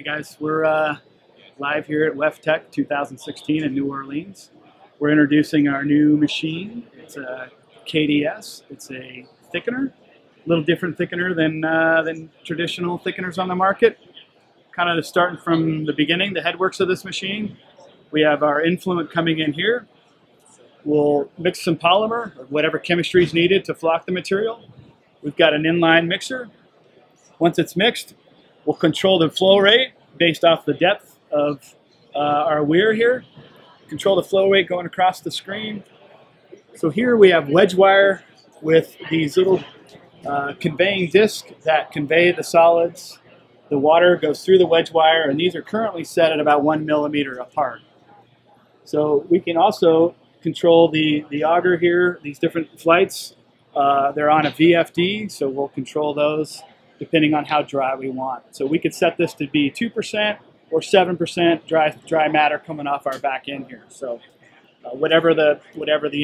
Hey guys, we're live here at WEFTEC 2016 in New Orleans. We're introducing our new machine. It's a KDS. It's a thickener, a little different thickener than traditional thickeners on the market. Kind of starting from the beginning, the headworks of this machine. We have our influent coming in here. We'll mix some polymer, or whatever chemistry is needed to flock the material. We've got an inline mixer. Once it's mixed, we'll control the flow rate based off the depth of our weir here. Control the flow rate going across the screen. So here we have wedge wire with these little conveying discs that convey the solids. The water goes through the wedge wire, and these are currently set at about 1 millimeter apart. So we can also control the auger here, these different flights. They're on a VFD, so we'll control those depending on how dry we want. So we could set this to be 2% or 7% dry matter coming off our back end here. So whatever the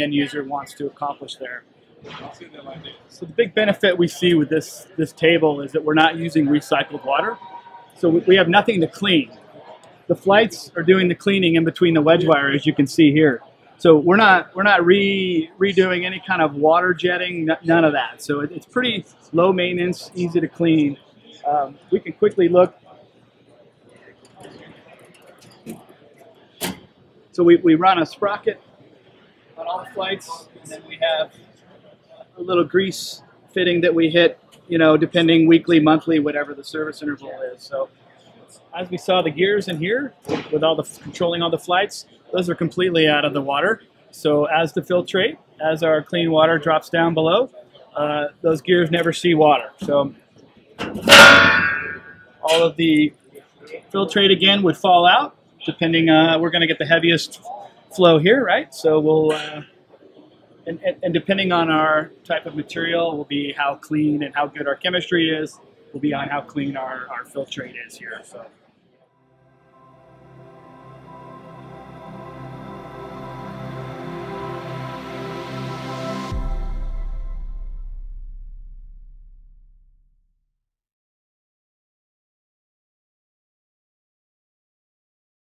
end user wants to accomplish there. So the big benefit we see with this table is that we're not using recycled water. So we have nothing to clean. The flights are doing the cleaning in between the wedge wire, as you can see here. So we're not redoing any kind of water jetting, none of that. So it's pretty low maintenance, easy to clean. We can quickly look. So we run a sprocket on all the flights, and then we have a little grease fitting that we hit, you know, depending weekly, monthly, whatever the service interval is. So as we saw, the gears in here with all the controlling all the flights, those are completely out of the water. So as the filtrate, as our clean water drops down below, those gears never see water. So all of the filtrate again would fall out, depending, we're gonna get the heaviest flow here, right? So we'll, and depending on our type of material will be how clean and how good our chemistry is, will be on how clean our filtrate is here. So.